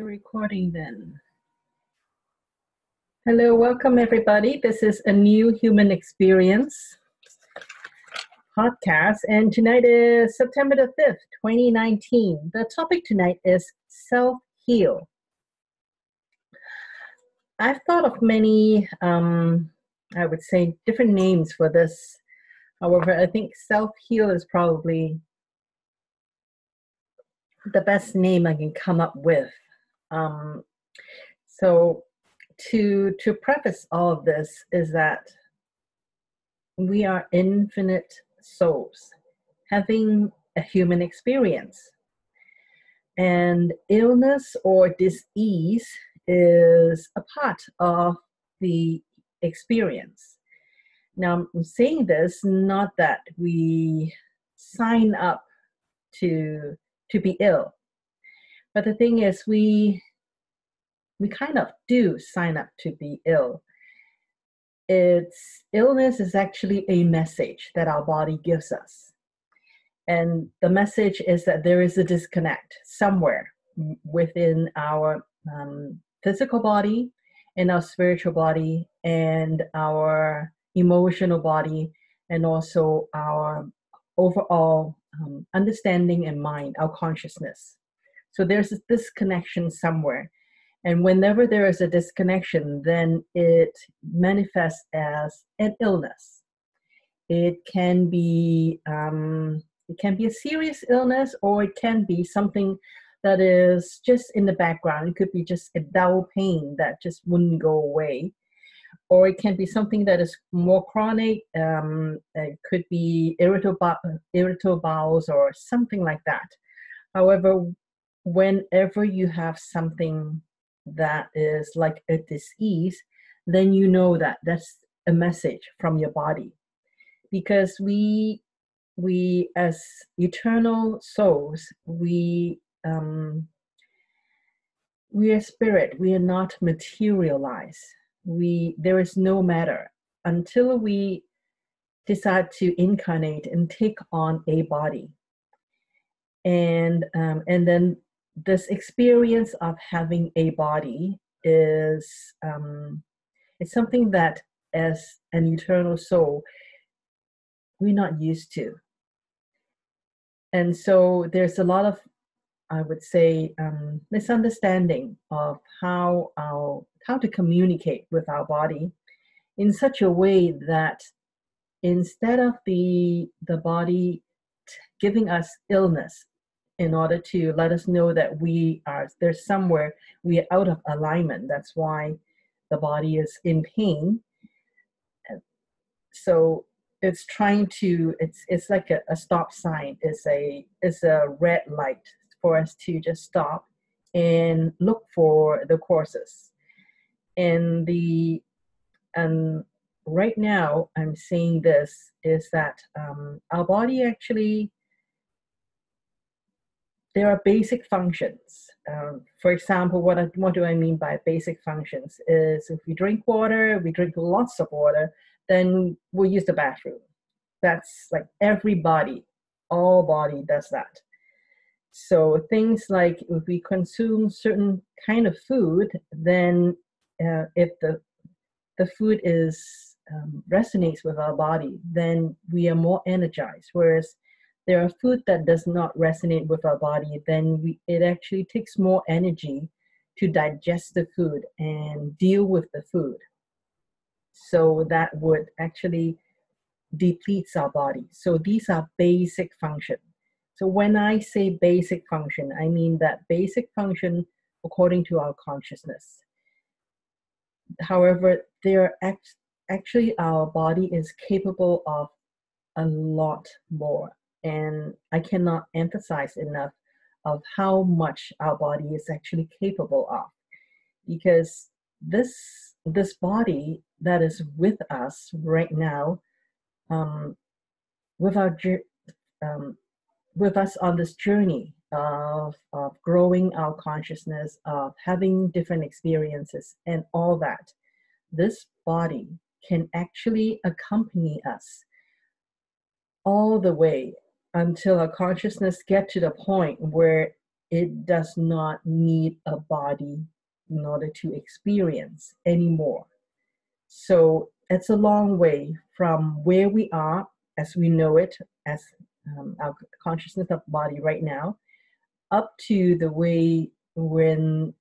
the recording then. Hello, welcome everybody. This is A New Human Experience podcast, and tonight is September the 5th, 2019. The topic tonight is self-heal. I've thought of many, I would say, different names for this. However, I think self-heal is probably the best name I can come up with. So to preface all of this is that we are infinite souls having a human experience. And illness or disease is a part of the experience. Now, I'm saying this not that we sign up to be ill. But the thing is, we kind of do sign up to be ill. Illness is actually a message that our body gives us. And the message is that there is a disconnect somewhere within our physical body and our spiritual body and our emotional body and also our overall understanding and mind, our consciousness. So there's this connection somewhere. And whenever there is a disconnection, then it manifests as an illness. It can be a serious illness, or it can be something that is just in the background. It could be just a dull pain that just wouldn't go away. Or it can be something that is more chronic. It could be irritable bowels or something like that. However, whenever you have something that is like a disease, then you know that that's a message from your body. Because we as eternal souls, we are spirit. We are not materialized. There is no matter until we decide to incarnate and take on a body, and then this experience of having a body is it's something that as an eternal soul we're not used to, and so there's a lot of, I would say, misunderstanding of how to communicate with our body in such a way that instead of the body giving us illness in order to let us know that there's somewhere we are out of alignment. That's why the body is in pain. So it's trying to, it's like a stop sign. It's a red light for us to just stop and look for the causes. And right now I'm saying this is that our body actually, there are basic functions. For example, what do I mean by basic functions is if we drink water, we drink lots of water, then we'll use the bathroom. That's like everybody, all body does that. So things like if we consume certain kind of food, then if the food is resonates with our body, then we are more energized. Whereas there are food that does not resonate with our body, then it actually takes more energy to digest the food and deal with the food. So that would actually depletes our body. So these are basic functions. So when I say basic function, I mean that basic function according to our consciousness. However, there actually our body is capable of a lot more. And I cannot emphasize enough of how much our body is actually capable of. Because this body that is with us right now, with us on this journey of growing our consciousness, of having different experiences and all that, this body can actually accompany us all the way until our consciousness gets to the point where It does not need a body in order to experience anymore. So it's a long way from where we are as we know it, as our consciousness of body right now, up to the way when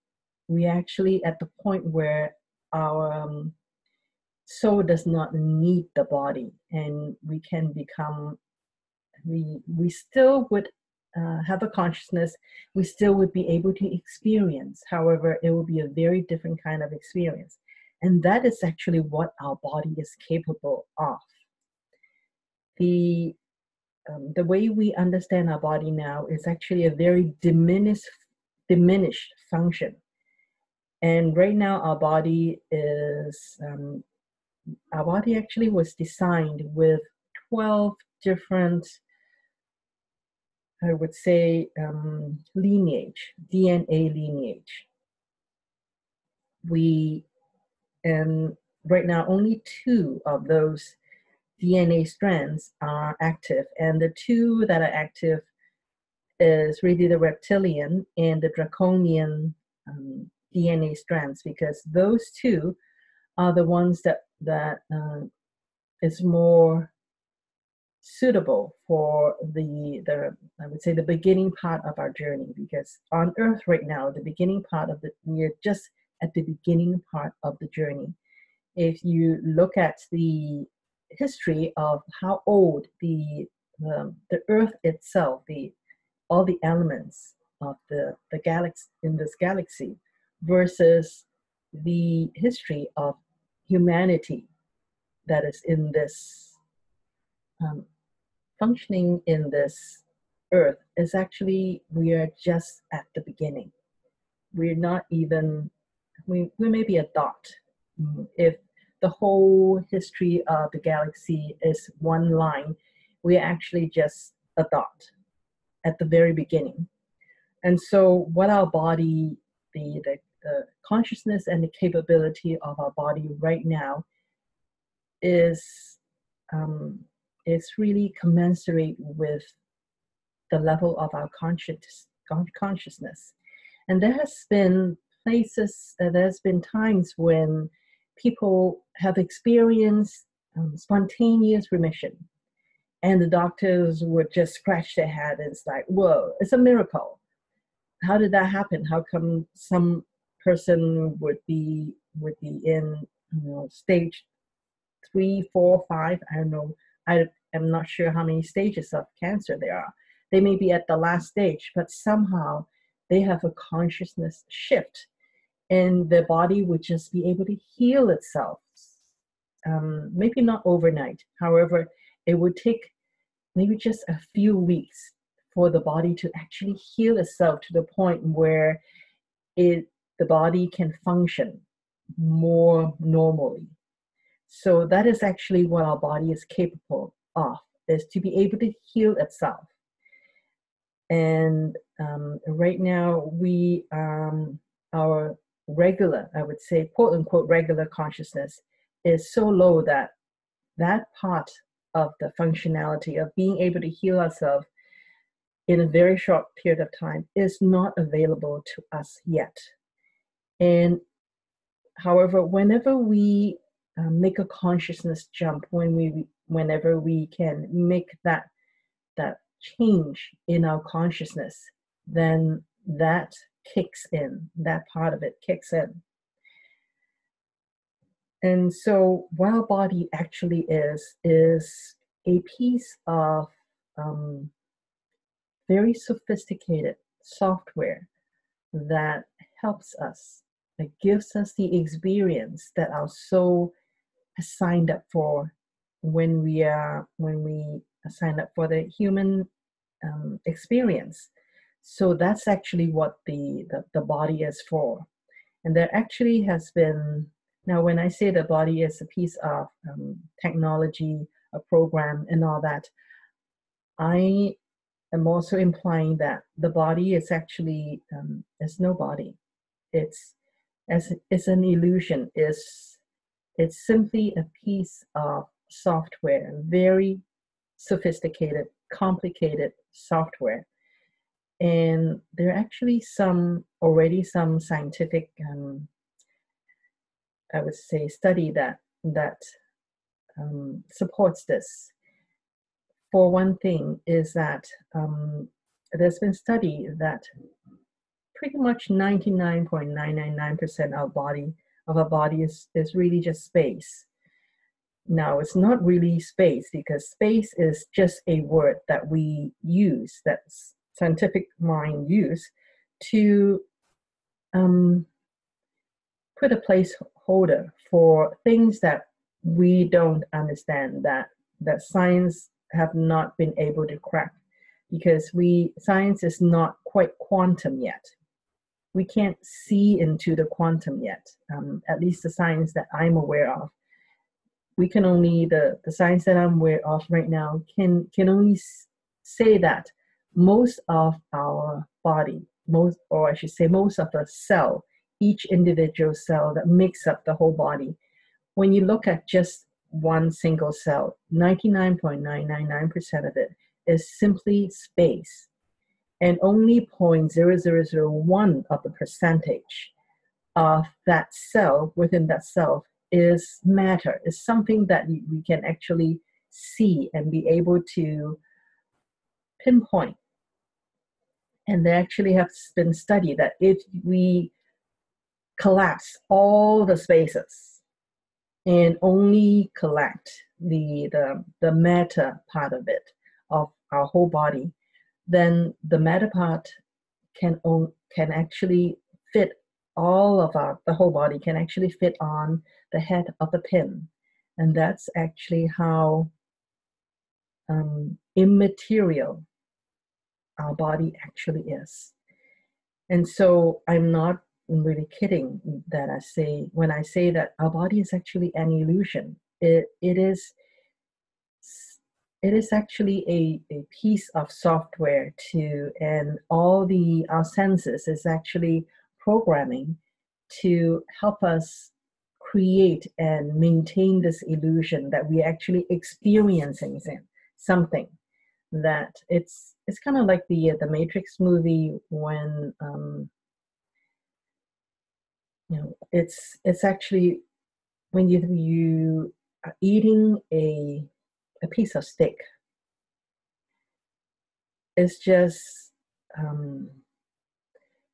we actually at the point where our soul does not need the body, and we can become, we still would have a consciousness, we still would be able to experience. However, it will be a very different kind of experience. And that is actually what our body is capable of. The way we understand our body now is actually a very diminished function. And right now our body is, our body actually was designed with 12 different, I would say, lineage, DNA lineage. And right now only 2 of those DNA strands are active, and the 2 that are active is really the reptilian and the draconian DNA strands, because those 2 are the ones that is more suitable for the I would say the beginning part of our journey, because on Earth right now the beginning part of we're just at the beginning part of the journey. If you look at the history of how old the Earth itself, all the elements of the galaxy in this galaxy, versus the history of humanity that is in this functioning in this Earth, is actually, we are just at the beginning. We're not even, we may be a dot. If the whole history of the galaxy is one line, we're actually just a dot at the very beginning. And so what our body, the consciousness and the capability of our body right now is really commensurate with the level of our consciousness. And there has been places, there's been times when people have experienced spontaneous remission, and the doctors would just scratch their head and it's like, whoa, it's a miracle. How did that happen? How come some person would be in, you know, stage 3, 4, 5? I don't know. I am not sure how many stages of cancer there are. They may be at the last stage, but somehow they have a consciousness shift, and their body would just be able to heal itself. Maybe not overnight. However, it would take maybe just a few weeks for the body to actually heal itself to the point where the body can function more normally. So that is actually what our body is capable of, is to be able to heal itself. And right now we, our regular, I would say, quote unquote, regular consciousness is so low that that part of the functionality of being able to heal ourselves in a very short period of time is not available to us yet. And however, whenever we make a consciousness jump, whenever we can make that change in our consciousness, then that kicks in, that part of it kicks in. And so what our body actually is a piece of very sophisticated software that helps us, that gives us the experience that our soul has signed up for when we signed up for the human experience. So that's actually what the body is for. And there actually has been, now when I say the body is a piece of technology, a program and all that, I am also implying that the body is actually, it's no body. It's an illusion. It's simply a piece of software, very sophisticated, complicated software And there are actually already some scientific, I would say, study that supports this. For one thing is that there's been study that pretty much 99.999% of our body is really just space. Now, it's not really space, because space is just a word that we use, that scientific mind use, to put a placeholder for things that we don't understand, that science have not been able to crack, because science is not quite quantum yet. We can't see into the quantum yet, at least the science that I'm aware of. We can only, the science that I'm aware of right now can only say that most of our body, most of the cell, each individual cell that makes up the whole body, when you look at just one single cell, 99.999% of it is simply space. And only 0.0001 of the percentage of that cell, within that cell, is matter. It's something that we can actually see and be able to pinpoint. And there actually has been study that if we collapse all the spaces and only collect the matter part of it, of our whole body, then the matter part can actually fit all of the whole body can actually fit on the head of the pin. And that's actually how immaterial our body actually is. And so I'm not really kidding when I say that our body is actually an illusion. It is actually a piece of software and all our senses is actually programming to help us create and maintain this illusion that we're actually experiencing something. That it's kind of like the Matrix movie when it's actually when you are eating a piece of steak. It's just,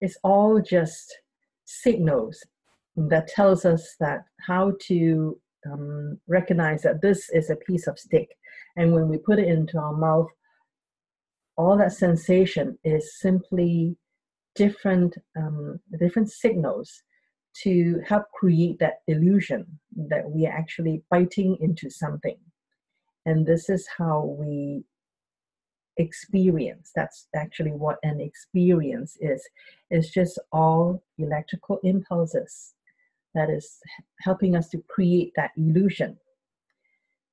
it's all just signals that tells us that how to recognize that this is a piece of steak. And when we put it into our mouth, all that sensation is simply different signals to help create that illusion that we are actually biting into something. And this is how we experience. That's actually what an experience is. It's just all electrical impulses that is helping us to create that illusion.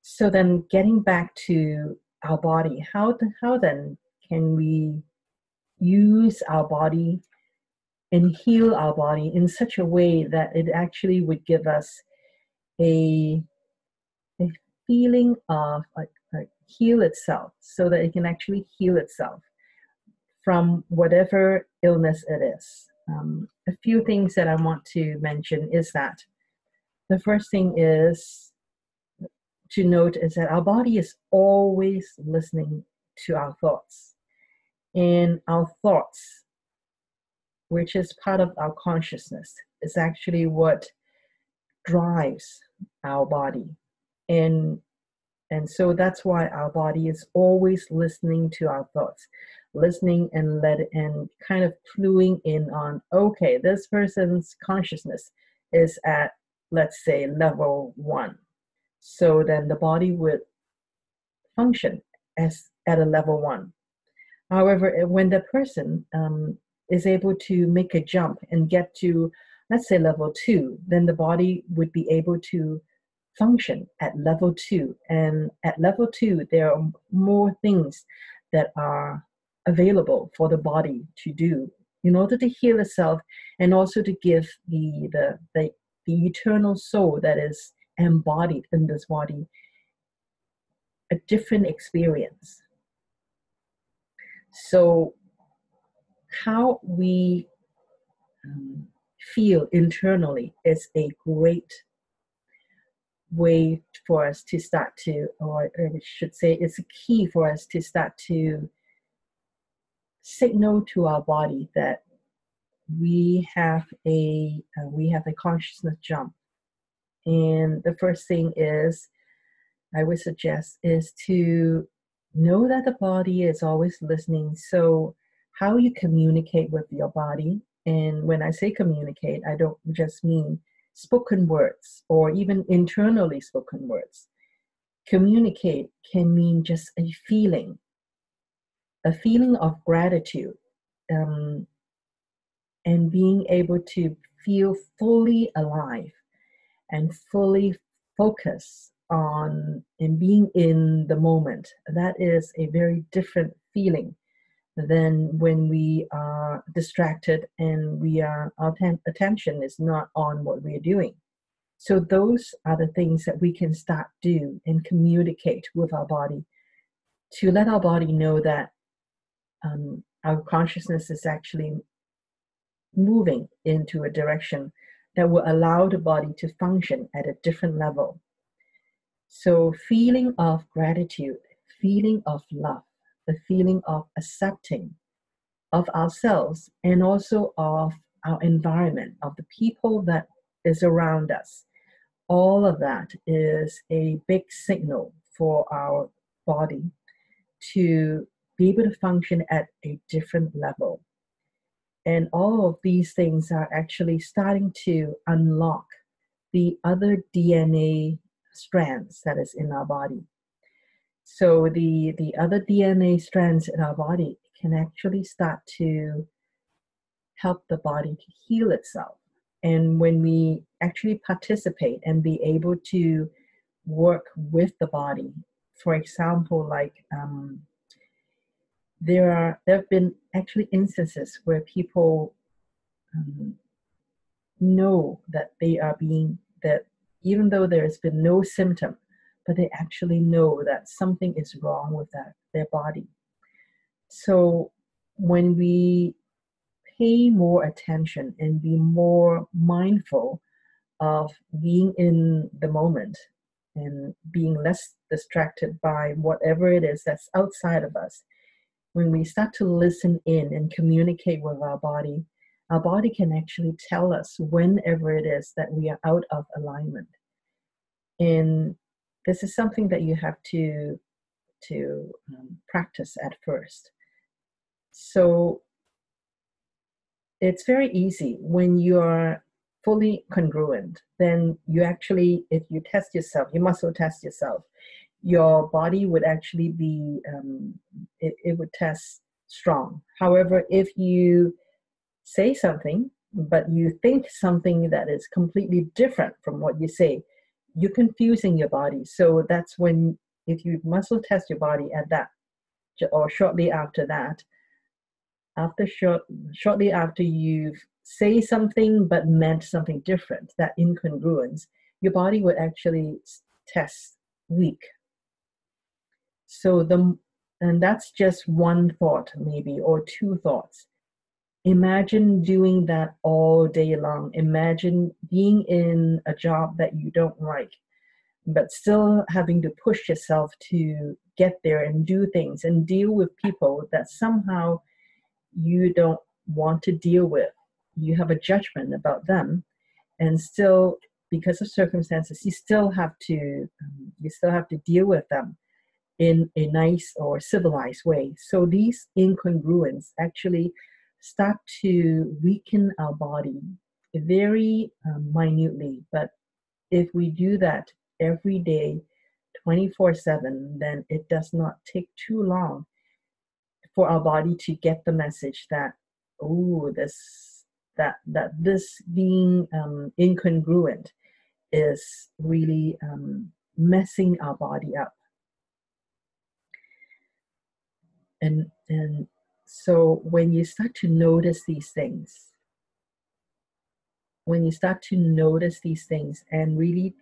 So then getting back to our body, how then can we use our body and heal our body in such a way that it actually would give us a feeling of like heal itself, so that it can actually heal itself from whatever illness it is. A few things that I want to mention is that the first thing is to note is that our body is always listening to our thoughts, and our thoughts, which is part of our consciousness, is actually what drives our body. And so that's why our body is always listening to our thoughts, listening and kind of cluing in on, okay, this person's consciousness is at, let's say, level 1. So then the body would function as at a level 1. However, when the person is able to make a jump and get to, let's say, level 2, then the body would be able to function at level 2, and at level 2 there are more things that are available for the body to do in order to heal itself, and also to give the eternal soul that is embodied in this body a different experience. So how we feel internally is a great way for us to start to, or I should say it's a key for us to start to signal to our body that we have a consciousness jump. And the first thing is, I would suggest, is to know that the body is always listening. So how you communicate with your body, and when I say communicate, I don't just mean spoken words or even internally spoken words. Communicate can mean just a feeling of gratitude, and being able to feel fully alive and fully focused on and being in the moment. That is a very different feeling than when we are distracted and our attention is not on what we are doing. So those are the things that we can start do and communicate with our body to let our body know that our consciousness is actually moving into a direction that will allow the body to function at a different level. So feeling of gratitude, feeling of love, the feeling of accepting of ourselves and also of our environment, of the people that is around us. All of that is a big signal for our body to be able to function at a different level. And all of these things are actually starting to unlock the other DNA strands that is in our body. So the other DNA strands in our body can actually start to help the body to heal itself. And when we actually participate and be able to work with the body, for example, like there have been actually instances where people know that they are being, that even though there has been no symptom, but they actually know that something is wrong with their body. So when we pay more attention and be more mindful of being in the moment and being less distracted by whatever it is that's outside of us, when we start to listen in and communicate with our body can actually tell us whenever it is that we are out of alignment. And this is something that you have to practice at first. So it's very easy when you are fully congruent, then you actually, if you test yourself, you muscle test yourself, your body would actually be, it would test strong. However, if you say something, but you think something that is completely different from what you say, you're confusing your body. So that's when, if you muscle test your body at that, or shortly after that, shortly after you say something but meant something different, that incongruence, your body would actually test weak. So and that's just one thought maybe, or two thoughts. Imagine doing that all day long. Imagine being in a job that you don't like, but still having to push yourself to get there and do things and deal with people that somehow you don't want to deal with. You have a judgment about them, and still, because of circumstances, you still have to deal with them in a nice or civilized way. So these incongruences actually start to weaken our body very minutely. But if we do that every day, 24/7, then it does not take too long for our body to get the message that, oh, this being incongruent is really messing our body up. And so when you start to notice these things, and really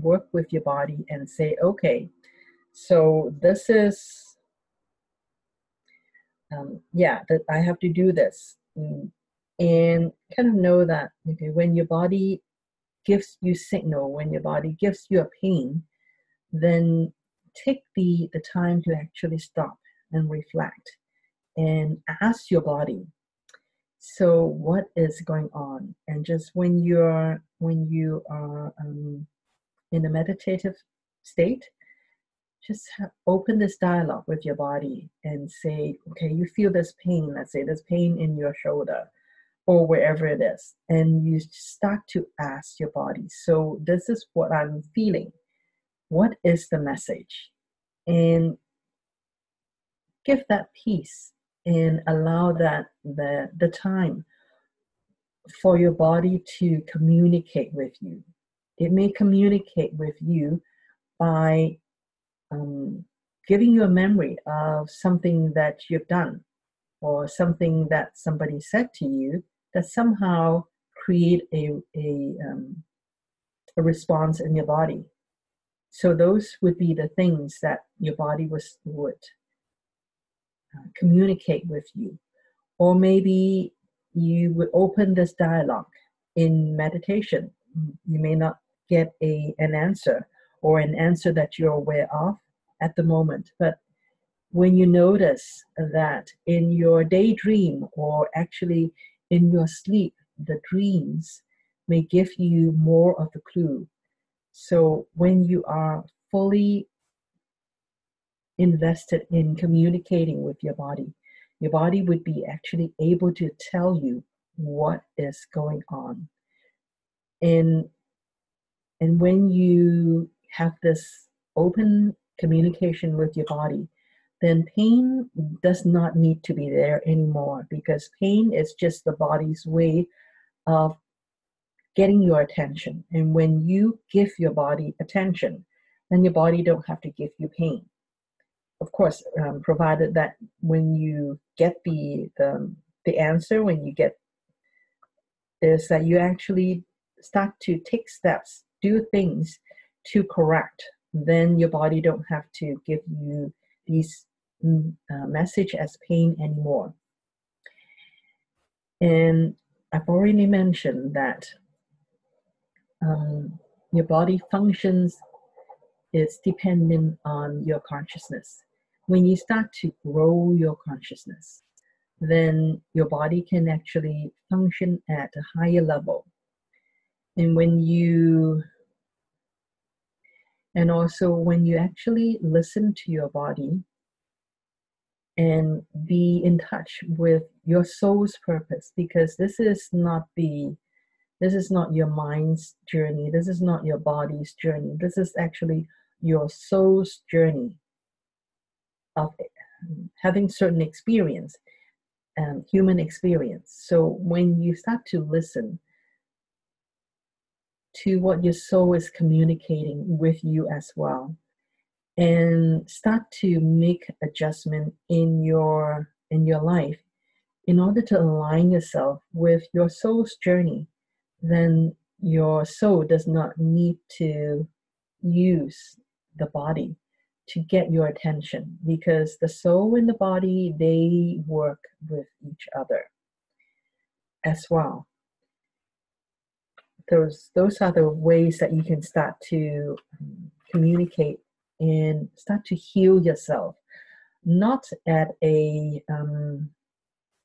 work with your body and say, okay, so this is yeah, that I have to do this. And kind of know that, okay, when your body gives you signal, when your body gives you a pain, then take the time to actually stop and reflect and ask your body, so what is going on? And just when you are in a meditative state, just open this dialogue with your body and say, okay, you feel this pain, let's say this pain in your shoulder or wherever it is, and you start to ask your body, so this is what I'm feeling, what is the message? And give that peace and allow that the time for your body to communicate with you. It may communicate with you by giving you a memory of something that you've done or something that somebody said to you that somehow create a response in your body. So those would be the things that your body would communicate with you. Or maybe you would open this dialogue in meditation. You may not get an answer, or an answer that you're aware of at the moment, but when you notice that in your daydream or actually in your sleep, the dreams may give you more of the clue. So when you are fully invested in communicating with your body would be actually able to tell you what is going on. And when you have this open communication with your body, then pain does not need to be there anymore, because pain is just the body's way of getting your attention. And when you give your body attention, then your body don't have to give you pain. Of course, provided that when you get the answer, when you get is that you actually start to take steps, do things to correct, then your body don't have to give you these message as pain anymore. And I've already mentioned that your body functions is dependent on your consciousness. When you start to grow your consciousness, then your body can actually function at a higher level. And when you actually listen to your body and be in touch with your soul's purpose, because this is not your mind's journey, this is not your body's journey, this is actually your soul's journey of having certain experience, human experience. So when you start to listen to what your soul is communicating with you as well, and start to make adjustment in your life in order to align yourself with your soul's journey, then your soul does not need to use the body to get your attention, because the soul and the body, they work with each other as well. Those are the ways that you can start to communicate and start to heal yourself. Not at the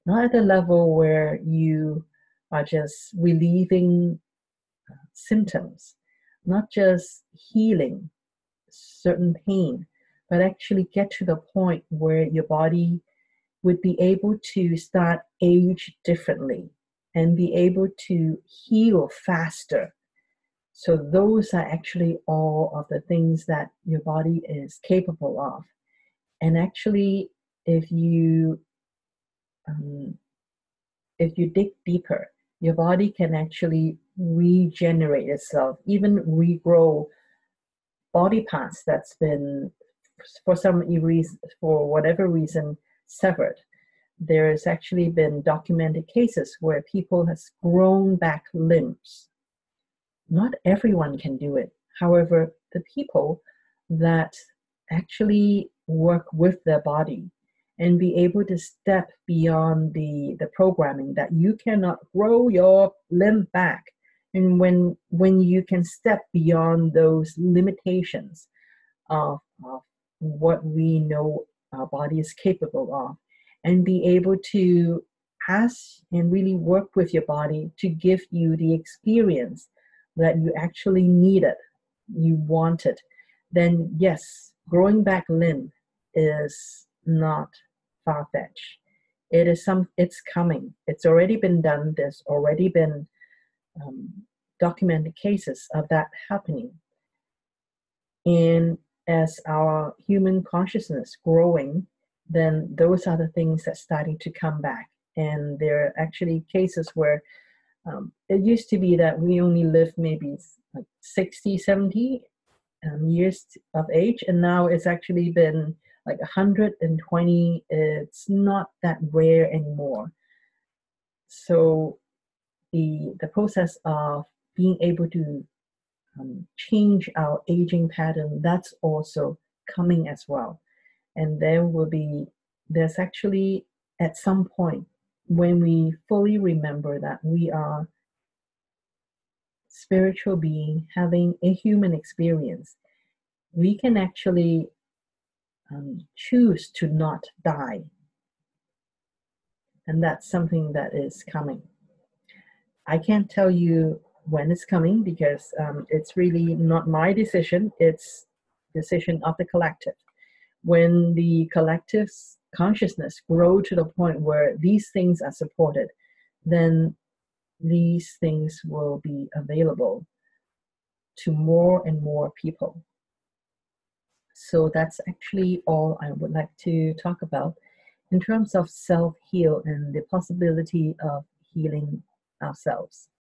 level where you are just relieving symptoms, not just healing certain pain, but actually get to the point where your body would be able to start age differently and be able to heal faster. So those are actually all of the things that your body is capable of. And actually, if you dig deeper, your body can actually regenerate itself, even regrow body parts that's been, for whatever reason, severed. There has actually been documented cases where people has grown back limbs. Not everyone can do it. However, the people that actually work with their body and be able to step beyond the programming that you cannot grow your limb back. And when you can step beyond those limitations of what we know our body is capable of, and be able to ask and really work with your body to give you the experience that you actually needed, you wanted, then yes, growing back limb is not far-fetched. It is it's coming. It's already been done. There's already been documented cases of that happening. And as our human consciousness growing, then those are the things that starting to come back. And there are actually cases where it used to be that we only lived maybe like 60, 70 years of age, and now it's actually been like 120. It's not that rare anymore. So the process of being able to change our aging pattern, that's also coming as well. And there's actually at some point when we fully remember that we are spiritual being having a human experience, we can actually choose to not die. And that's something that is coming. I can't tell you when it's coming because it's really not my decision. It's decision of the collective. When the collective's consciousness grow to the point where these things are supported, then these things will be available to more and more people. So that's actually all I would like to talk about in terms of self-heal and the possibility of healing ourselves.